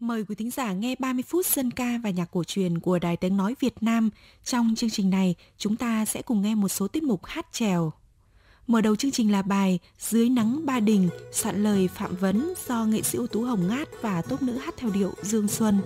Mời quý thính giả nghe 30 phút dân ca và nhạc cổ truyền của Đài Tiếng nói Việt Nam. Trong chương trình này, chúng ta sẽ cùng nghe một số tiết mục hát chèo. Mở đầu chương trình là bài Dưới nắng Ba Đình, soạn lời Phạm Vấn do nghệ sĩ ưu tú Hồng Ngát và tốp nữ hát theo điệu Dương Xuân.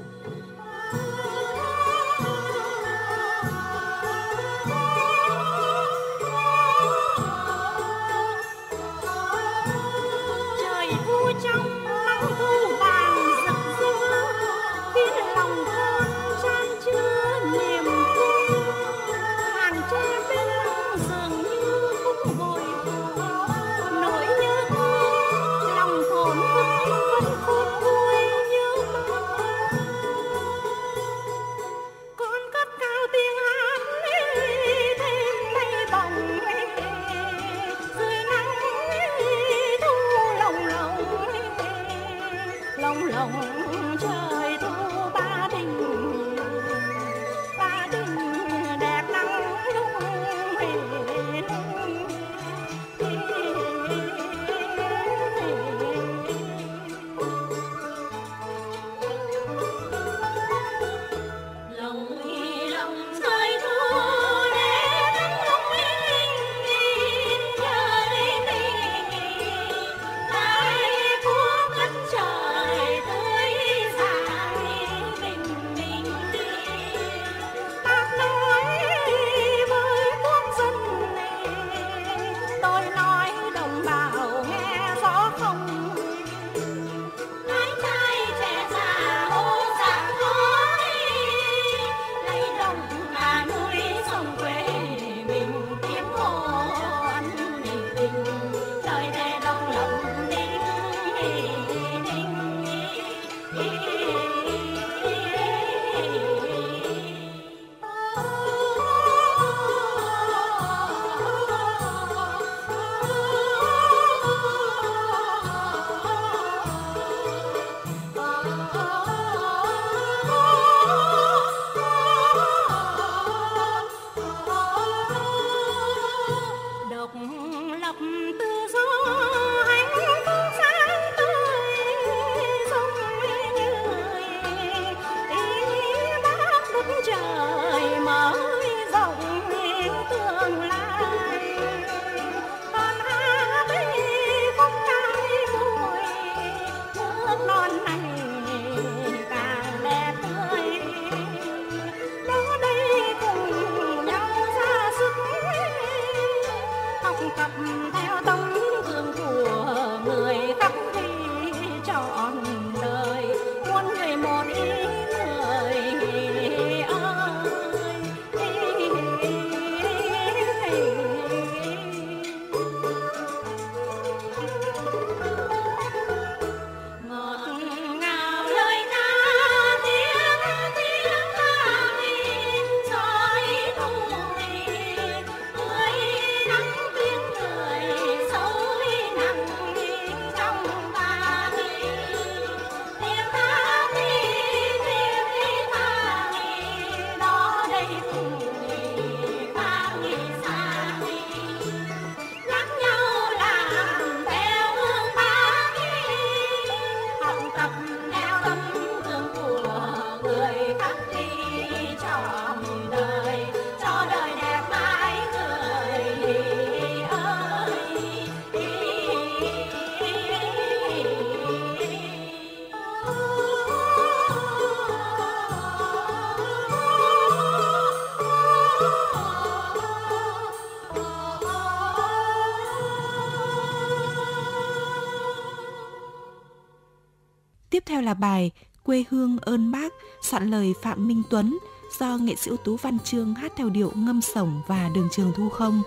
Theo là bài Quê hương ơn bác, soạn lời Phạm Minh Tuấn do nghệ sĩ ưu tú Văn Trương hát theo điệu ngâm sổng và đường Trường Thu Không.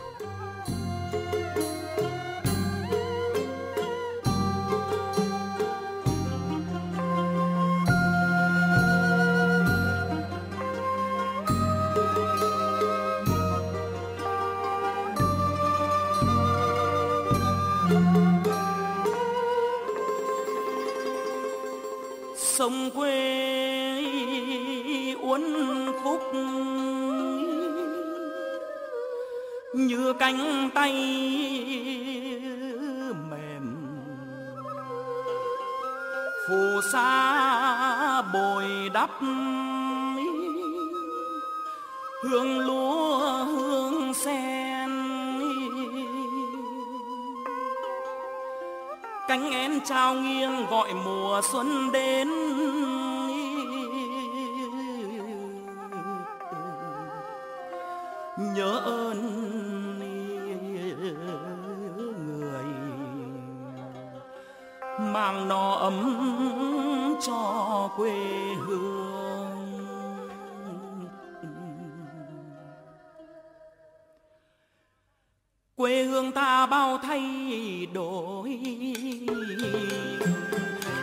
Sông quê uốn khúc như cánh tay mềm, phù sa bồi đắp hương lúa hương sen. Cánh én trao nghiêng gọi mùa xuân đến, nhớ ơn người mang no ấm cho quê hương. Quê hương ta bao thay đổi,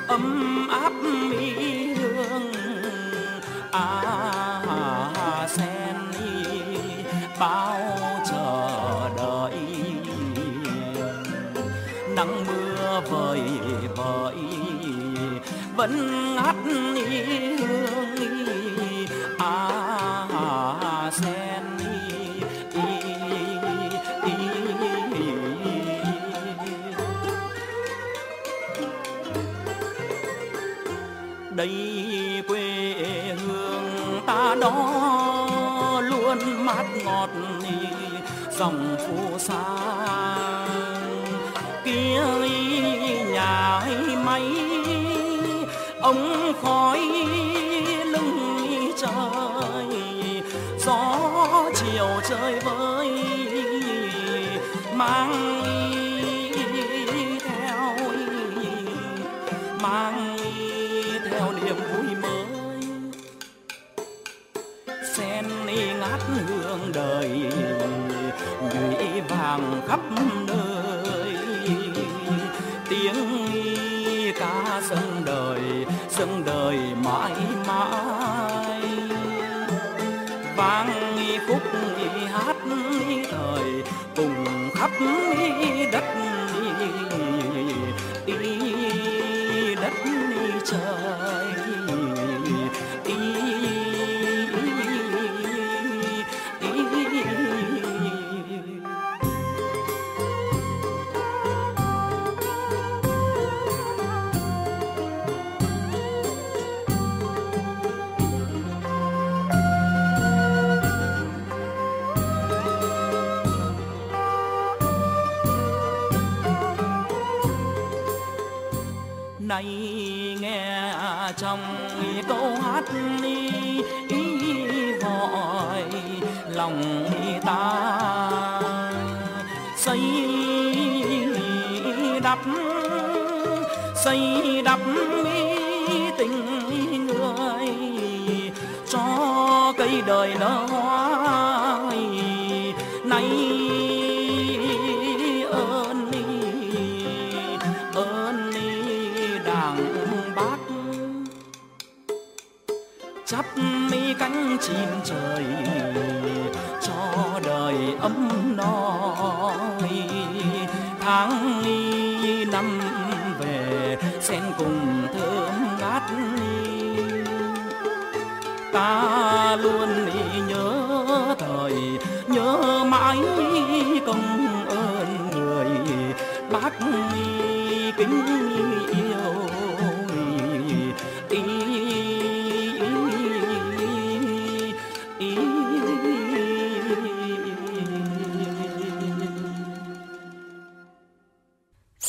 ấm áp mỹ hương à sen bao chờ đợi. Nắng mưa vời vợi vẫn ngát hương à sen. Đây quê hương ta đó luôn mát ngọt, dòng phố xa kia nhà máy ống khói lưng trời. Gió chiều chơi với mang theo niềm vui mới. Sen ngát hương đời nhụy vàng khắp nơi, tiếng ca dâng đời mãi mãi. Vang khúc hát thời cùng khắp đất trời. Này nghe trong câu hát gọi lòng ta xây đắp tình người cho cây đời nở hoa. Này chắp mi cánh chim trời cho đời ấm no. Tháng năm về sen cùng thơm ngát, ta luôn nhớ thời nhớ mãi công ơn người. Bác kính yêu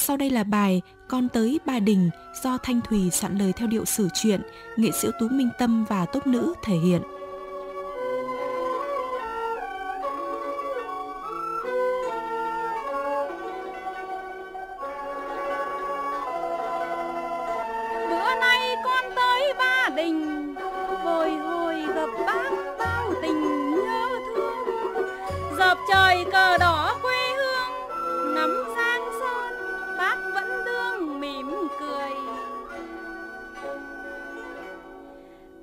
sau đây là bài Con tới Ba Đình do Thanh Thủy soạn lời theo điệu sử truyện, nghệ sĩ Tú Minh Tâm và tốp nữ thể hiện. Bữa nay con tới Ba Đình, bồi hồi gặp bác bao tình nhớ thương. Dợp trời cờ đỏ quê hương ngắm giang sơn, bác vẫn đương mỉm cười.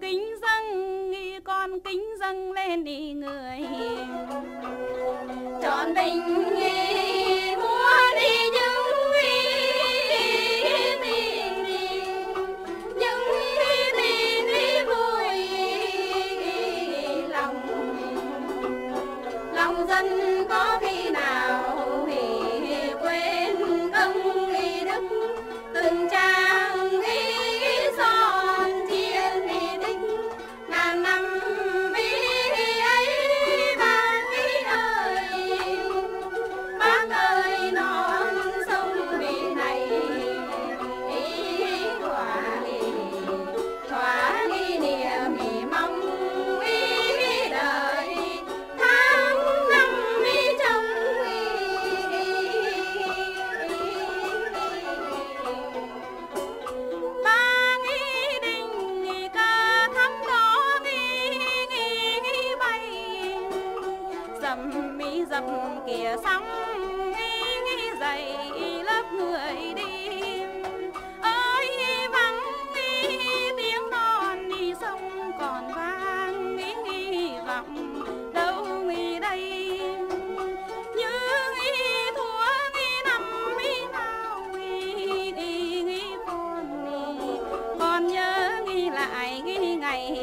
Kính dâng nghi con kính dâng lên đi người, trọn tình nghi múa đi những tình đi vui lòng lòng dân có khi nào từng trang ý son thiên kìa sóng dày lớp người đi ơi vắng tiếng non đi sông còn vang nghĩ vọng đâu nghi đây như nghi thua nghi năm nghi nào nghi đi nghi còn nhớ nghi lại nghi ngày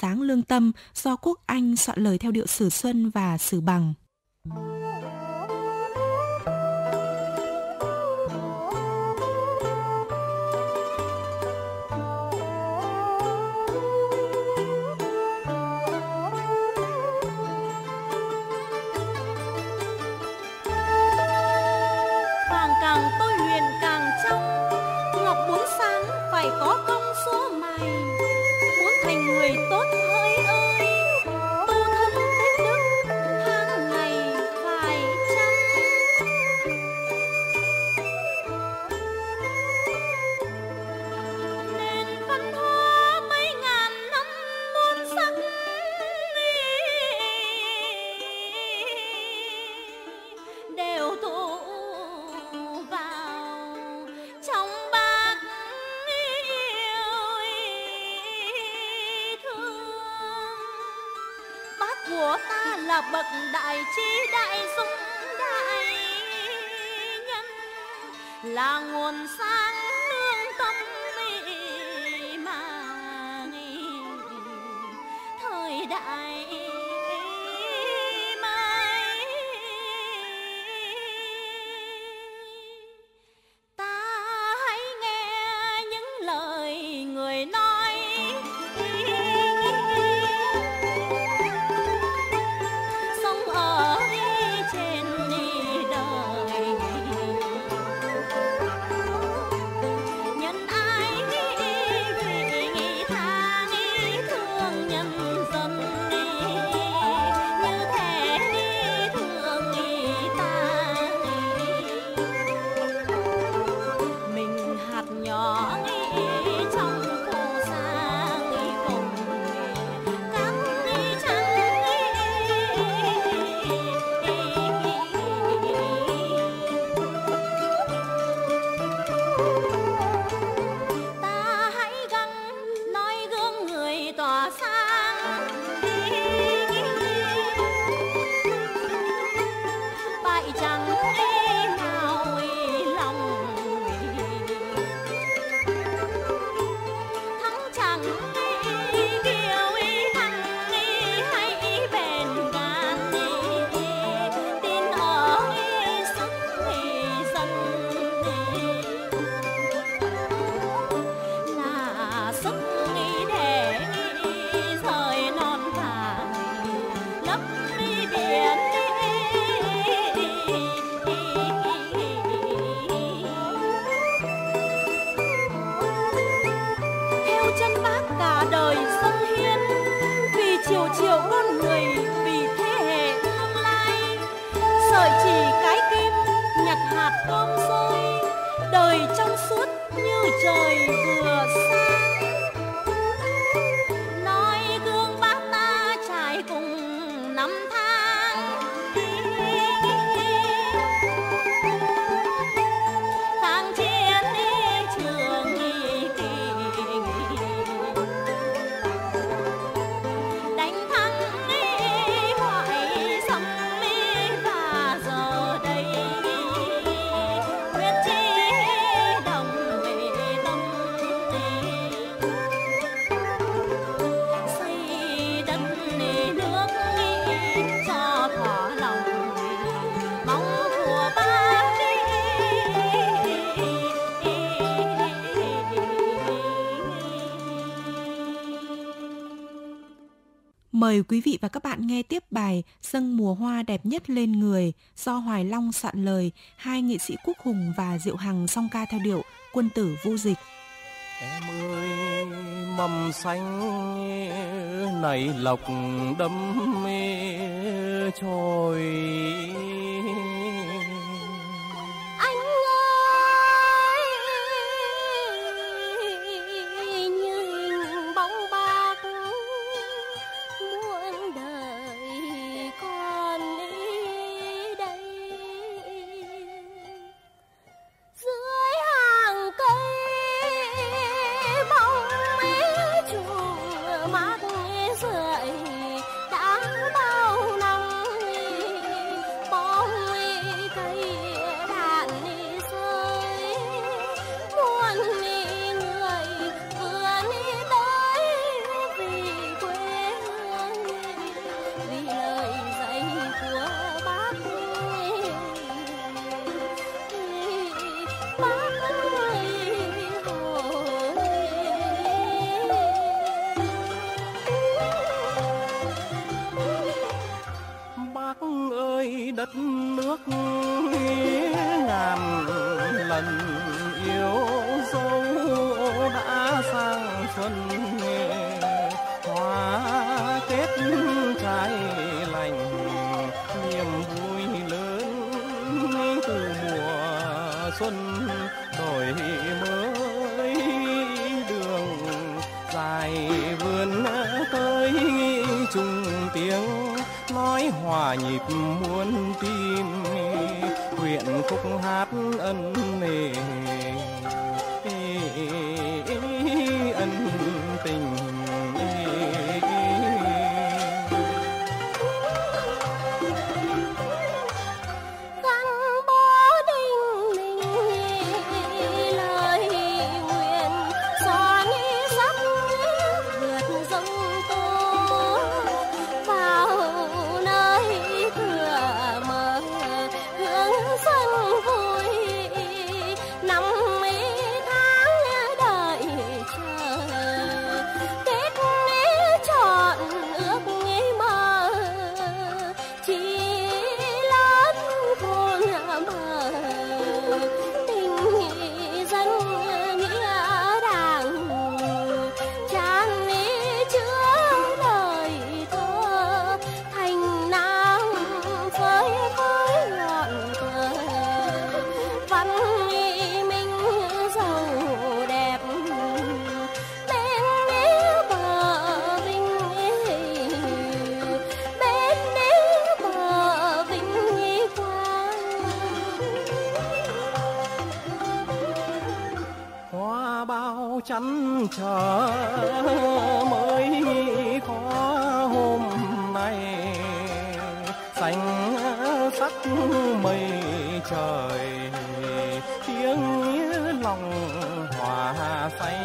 Sáng lương tâm do Quốc Anh soạn lời theo điệu Sử Xuân và Sử Bằng. Vàng càng tôi luyện càng trong, ngọc muốn sáng phải có công số mày. Thành người tốt hỡi ơi, tu thân tích đức hàng ngày phải chăm. Nên văn hóa mấy ngàn năm muôn sắc, đều tụ vào trong bác của ta là bậc đại trí đại dũng đại nhân, là nguồn sáng lương tâm mà thời đại mai ta hãy nghe những lời người nói. thơm rơi, đời trong suốt như trời vừa sáng. Nói gương bác ta trải cùng năm tháng, kháng chiến đi trường nghỉ kỳ, đánh thắng đi hoài sông mi. Và giờ đây quyết chí đồng về tâm xây đất nước Mỹ cho thỏa lòng mong của ba đi. Mời quý vị và các bạn nghe tiếp bài Dâng mùa hoa đẹp nhất lên người do Hoài Long soạn lời, hai nghệ sĩ Quốc Hùng và Diệu Hằng song ca theo điệu Quân tử Vu Dịch. Em ơi mầm xanh này lộc đâm mê trôi, anh ơi như bóng bạc muôn đời con ý đây. Dưới hàng cây bóng mía chùa mát rượi đã bao năm, bóng cây đạn rơi muôn người vừa đi tới vì quê hương, vì lời dạy của bác. Bác ơi bác ơi, đất nước ngàn lần yêu dấu đã sang xuân hoa kết trái lành, niềm vui lớn từ mùa xuân đổi mới, đường dài vươn tới chung tiếng nói hòa nhịp muôn tim, quyện khúc hát ân nề ân tình. Chắn chờ mới có hôm nay, xanh sắc mây trời tiếng lòng hòa say,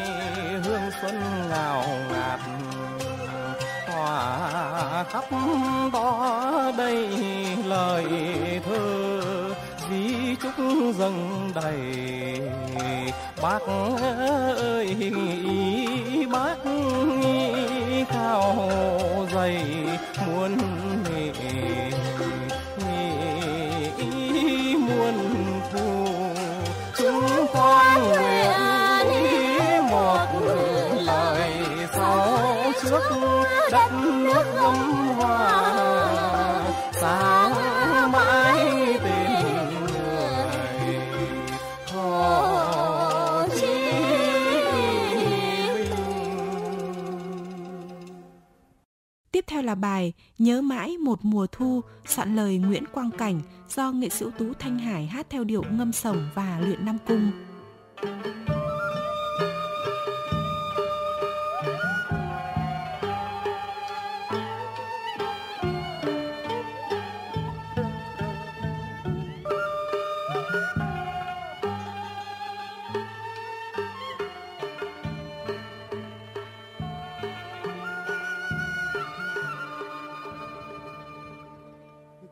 hương xuân ngào ngạt hòa khắp đó đây lời thơ dí chúc dâng đầy. Bác ơi ý bác ý cao dày muôn nghề muôn thu, chúng con nguyện một lời sau trước đất nước gấm hoa sáng mãi tình người. là bài Nhớ mãi một mùa thu soạn lời Nguyễn Quang Cảnh do nghệ sĩ Tú Thanh Hải hát theo điệu ngâm sổng và luyện nam cung.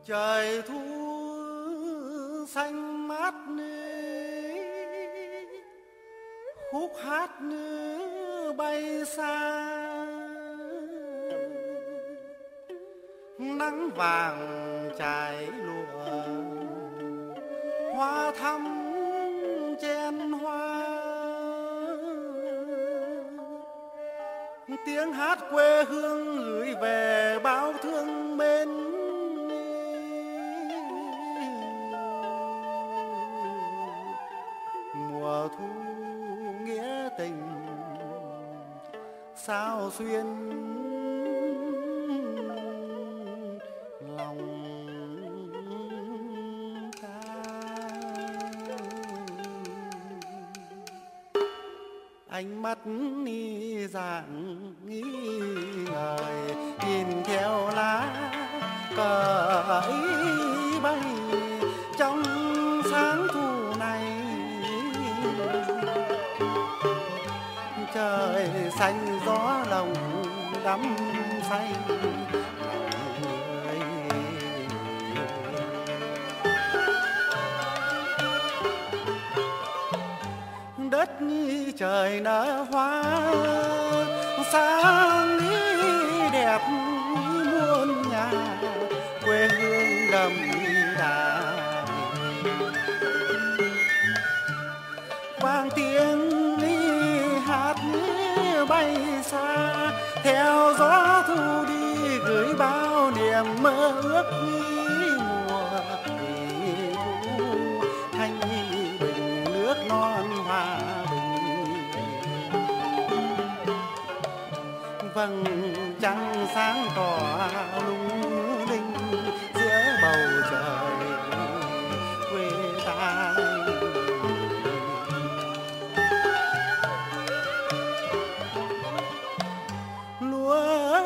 Trời thu xanh mát nơi khúc hát bay xa, nắng vàng trải lụa hoa thắm chen hoa, tiếng hát quê hương gửi về bao thương mến. Mùa thu nghĩa tình sao xuyên lòng ta. Ánh mắt ni dạng nghĩ ngời nhìn theo lá cờ ấy bay trong sáng thu này. Trời xanh gió lòng đắm say người. Đất như trời nở hoa sáng đẹp muôn nhà, quê hương đầm đà vang tiếng bay xa, theo gió thu đi gửi bao niềm mơ ước nghĩ. Mùa kỳ thu thanh bình nước non hòa bình, vầng trăng sáng tỏ lung linh giữa bầu trời quê ta.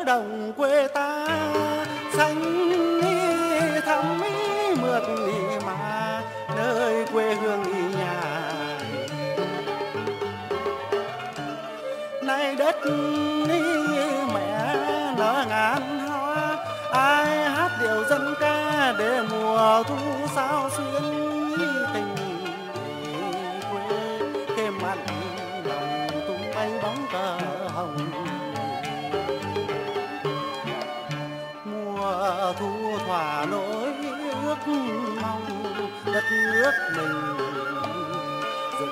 Đồng quê ta xanh thắm mượt mà nơi quê hương nhà, nay đất mẹ nở ngàn hoa, ai hát điệu dân ca để mùa thu sao xuyên tình quê thêm mặn lòng tung bay bóng cờ hồng. Thu thỏa nỗi ước mong đất nước mình dựng xây.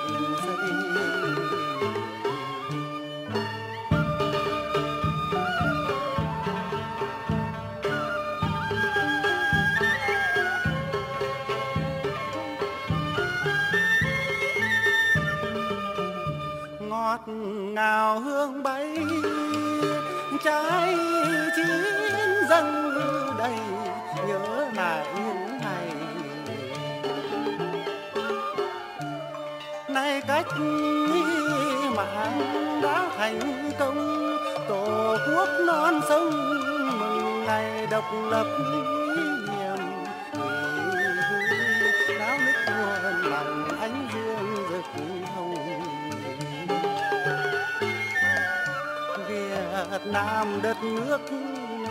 Ngọt ngào hương bay trái chín dâng đây, nhớ lại những ngày nay cách mạng đã thành công, tổ quốc non sông mừng ngày độc lập niềm vui náo nức muôn lòng ánh dương rực hồng. Việt Nam đất nước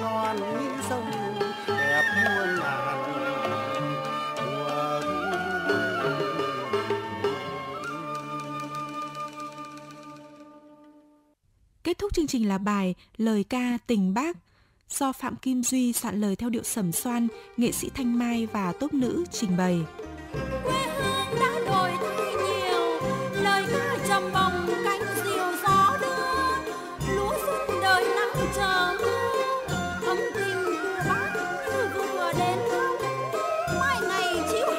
non như sông đẹp muôn ngàn mùa thu. Kết thúc chương trình là bài Lời ca Tình Bác do Phạm Kim Duy soạn lời theo điệu sẩm soan, nghệ sĩ Thanh Mai và tốp nữ trình bày. Quê hương đã đổi thay nhiều, lời ca trầm bồng cánh diều gió đưa, lúa xuân đời nắng chờ mưa. Hãy subscribe cho kênh Ghiền Mì Gõ để không bỏ lỡ những video hấp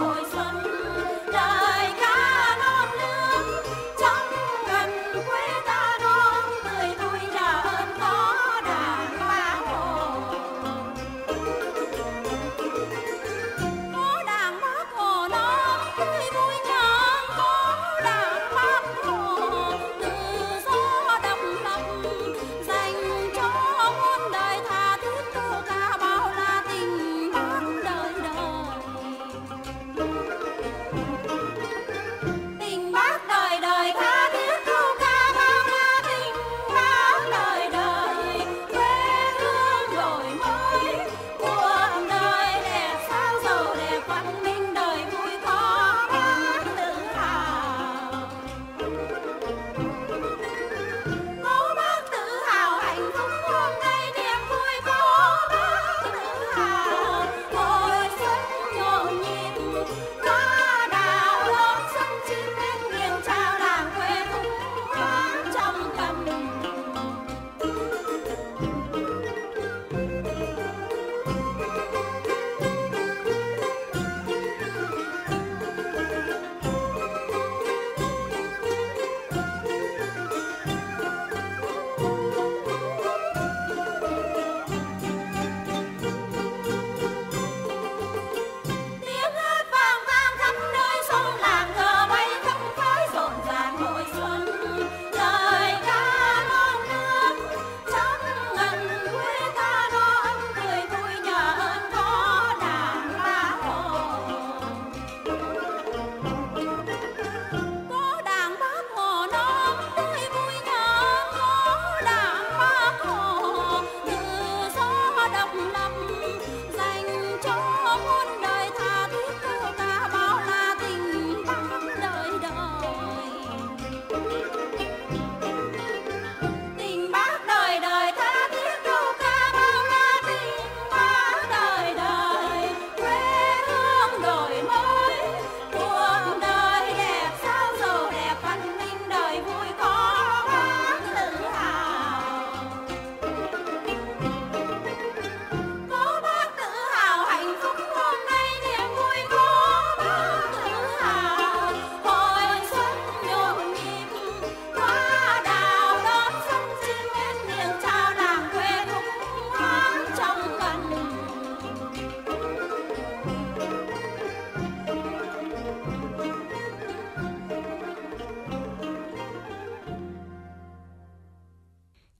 dẫn.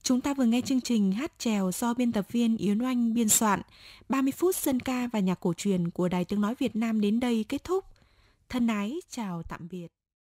Chúng ta vừa nghe chương trình Hát Chèo do biên tập viên Yến Oanh biên soạn. 30 phút dân ca và nhạc cổ truyền của Đài Tiếng nói Việt Nam đến đây kết thúc. Thân ái chào tạm biệt.